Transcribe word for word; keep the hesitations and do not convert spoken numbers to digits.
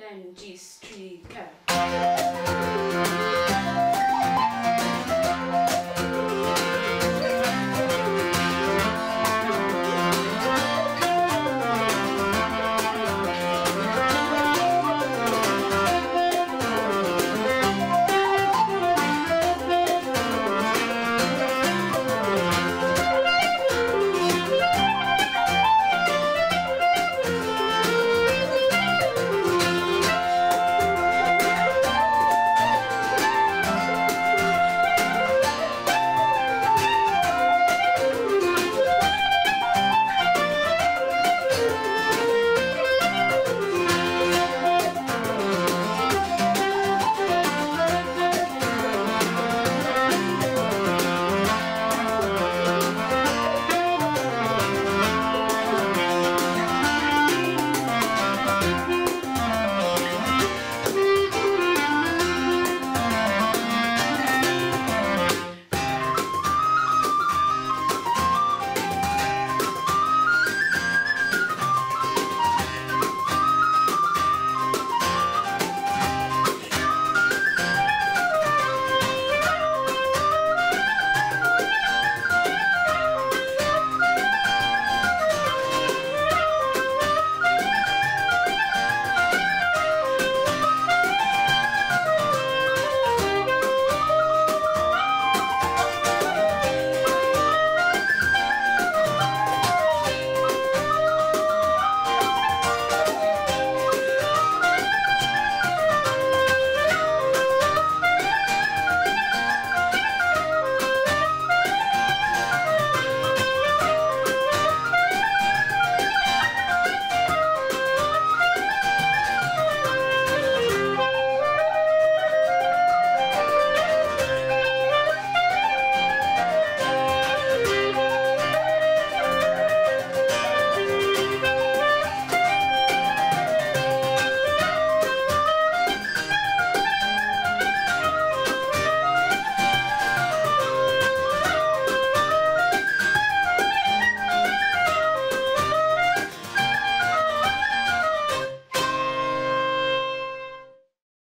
Then G string.